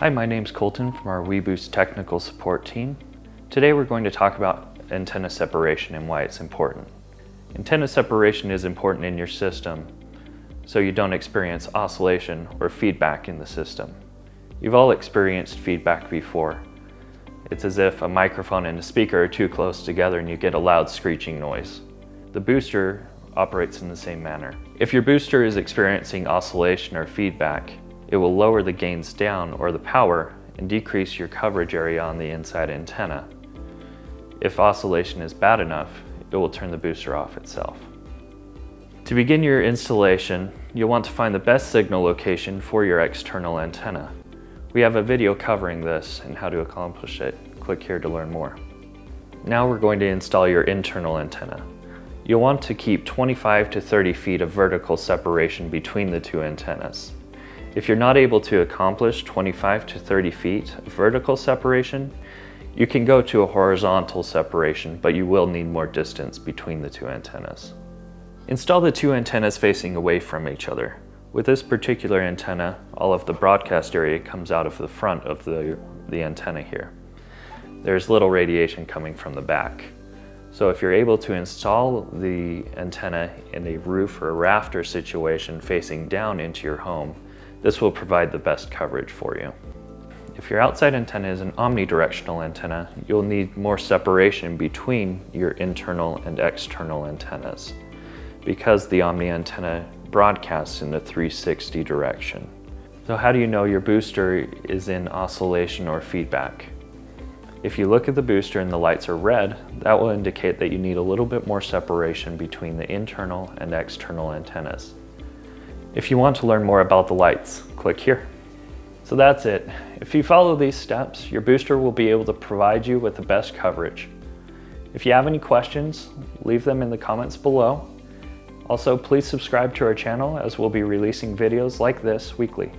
Hi, my name's Colton from our WeBoost technical support team. Today we're going to talk about antenna separation and why it's important. Antenna separation is important in your system so you don't experience oscillation or feedback in the system. You've all experienced feedback before. It's as if a microphone and a speaker are too close together and you get a loud screeching noise. The booster operates in the same manner. If your booster is experiencing oscillation or feedback, it will lower the gains down or the power and decrease your coverage area on the inside antenna. If oscillation is bad enough, it will turn the booster off itself. To begin your installation, you'll want to find the best signal location for your external antenna. We have a video covering this and how to accomplish it. Click here to learn more. Now we're going to install your internal antenna. You'll want to keep 25 to 30 feet of vertical separation between the two antennas. If you're not able to accomplish 25 to 30 feet of vertical separation, you can go to a horizontal separation, but you will need more distance between the two antennas. Install the two antennas facing away from each other. With this particular antenna, all of the broadcast area comes out of the front of the antenna here. There's little radiation coming from the back. So if you're able to install the antenna in a roof or rafter situation facing down into your home, this will provide the best coverage for you. If your outside antenna is an omnidirectional antenna, you'll need more separation between your internal and external antennas because the omni antenna broadcasts in the 360 direction. So how do you know your booster is in oscillation or feedback? If you look at the booster and the lights are red, that will indicate that you need a little bit more separation between the internal and external antennas. If you want to learn more about the lights, click here. So that's it. If you follow these steps, your booster will be able to provide you with the best coverage. If you have any questions, leave them in the comments below. Also, please subscribe to our channel as we'll be releasing videos like this weekly.